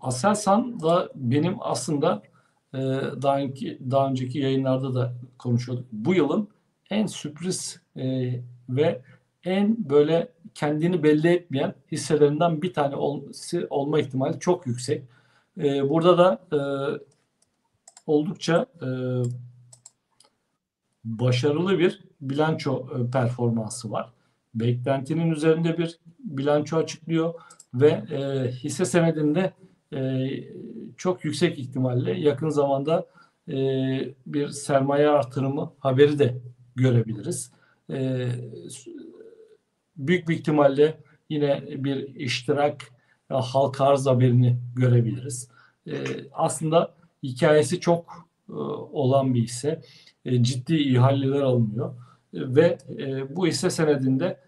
Aselsan da benim aslında daha önceki yayınlarda da konuşuyorduk. Bu yılın en sürpriz ve en böyle kendini belli etmeyen hisselerinden bir tane olma ihtimali çok yüksek. Burada da oldukça başarılı bir bilanço performansı var. Beklentinin üzerinde bir bilanço açıklıyor ve hisse senedinde çok yüksek ihtimalle yakın zamanda bir sermaye artırımı haberi de görebiliriz. Büyük bir ihtimalle yine bir iştirak halka arz haberini görebiliriz. Aslında hikayesi çok olan bir hisse. Ciddi ihaleler alınıyor ve bu hisse senedinde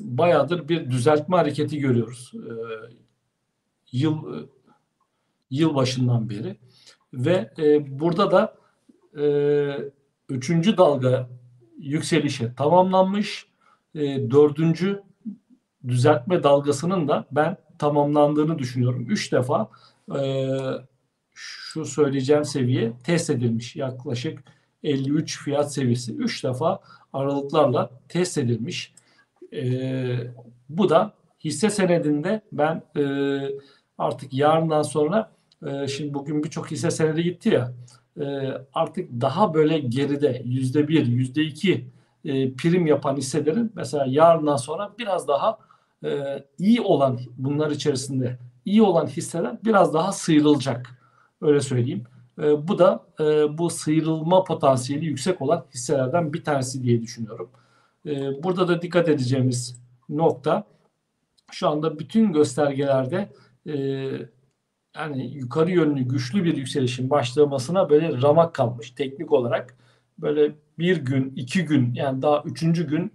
bayağıdır bir düzeltme hareketi görüyoruz. Yıl başından beri ve burada da 3. dalga yükselişe tamamlanmış, 4. düzeltme dalgasının da ben tamamlandığını düşünüyorum. 3 defa şu söyleyeceğim seviye test edilmiş, yaklaşık 53 fiyat seviyesi 3 defa aralıklarla test edilmiş. Bu da hisse senedinde ben artık yarından sonra şimdi bugün birçok hisse senedi gitti ya, artık daha böyle geride %1, %2 prim yapan hisselerin mesela yarından sonra biraz daha iyi olan, bunlar içerisinde iyi olan hisseler biraz daha sıyrılacak, öyle söyleyeyim. Bu da bu sıyrılma potansiyeli yüksek olan hisselerden bir tanesi diye düşünüyorum. Burada da dikkat edeceğimiz nokta, şu anda bütün göstergelerde yani yukarı yönlü güçlü bir yükselişin başlamasına böyle ramak kalmış teknik olarak. Böyle bir gün, 2 gün, yani daha 3. gün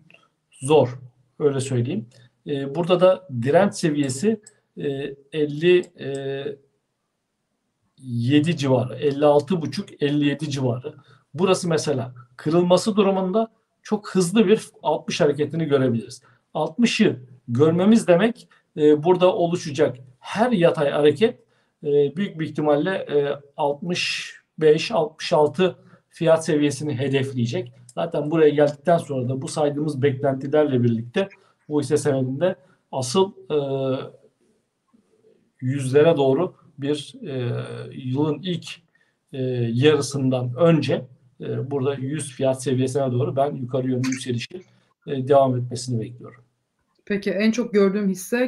zor, öyle söyleyeyim. Burada da direnç seviyesi 57 civarı, 56,5-57 civarı. Burası mesela kırılması durumunda çok hızlı bir 60 hareketini görebiliriz. 60'ı görmemiz demek burada oluşacak her yatay hareket büyük bir ihtimalle 65-66 fiyat seviyesini hedefleyecek. Zaten buraya geldikten sonra da bu saydığımız beklentilerle birlikte bu hisse senedinde asıl yüzlere doğru bir yılın ilk yarısından önce burada 100 fiyat seviyesine doğru ben yukarı yönlü yükselişin devam etmesini bekliyorum. Peki en çok gördüğüm hisse